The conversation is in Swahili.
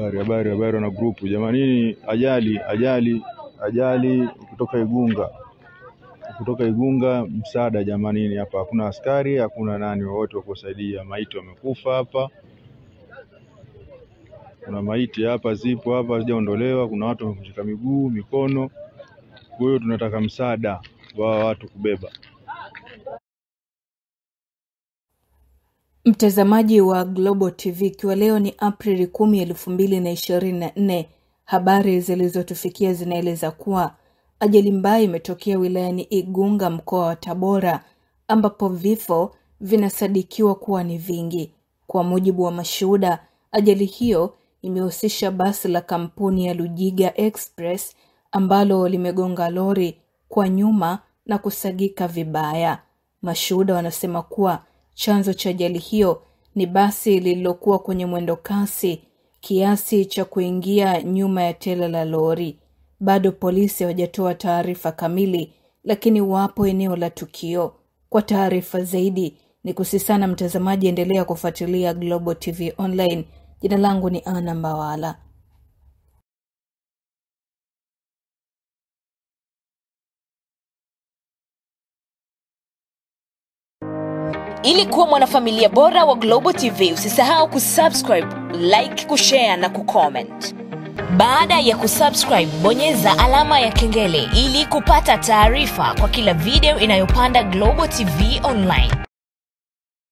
Habari na grupu jamanini. Ajali kutoka Igunga, msaada jamanini. Hapa hakuna askari, hakuna nani wote wa kusaidia. Maiti wamekufa hapa, kuna maiti hapa zipo hapa hazijaondolewa, kuna watu wamevunjika miguu, mikono. Kwa hiyo tunataka msaada wa watu kubeba. Mtazamaji wa Global TV, kwa leo ni Aprili 10, 2024. Habari zilizotufikia zinaeleza kuwa ajali mbaya imetokea wilayani Igunga, mkoa wa Tabora, ambapo vifo vinasadikiwa kuwa ni vingi. Kwa mujibu wa mashuhuda, ajali hiyo imehusisha basi la kampuni ya Lujiga Express ambalo limegonga lori kwa nyuma na kusagika vibaya. Mashuhuda wanasema kuwa chanzo cha ajali hiyo ni basi lililokuwa kwenye mwendo kasi kiasi cha kuingia nyuma ya tela la lori. Bado polisi hawajatoa taarifa kamili, lakini wapo eneo la tukio. Kwa taarifa zaidi ni kusisana mtazamaji, endelea kufuatilia Global TV Online. Jina langu ni Ana Mbawala. Ili kuwa mwanafamilia bora wa Global TV, usisahau kusubscribe, like, kushare na kucomment. Baada ya kusubscribe, bonyeza alama ya kengele ili kupata taarifa kwa kila video inayopanda Global TV Online.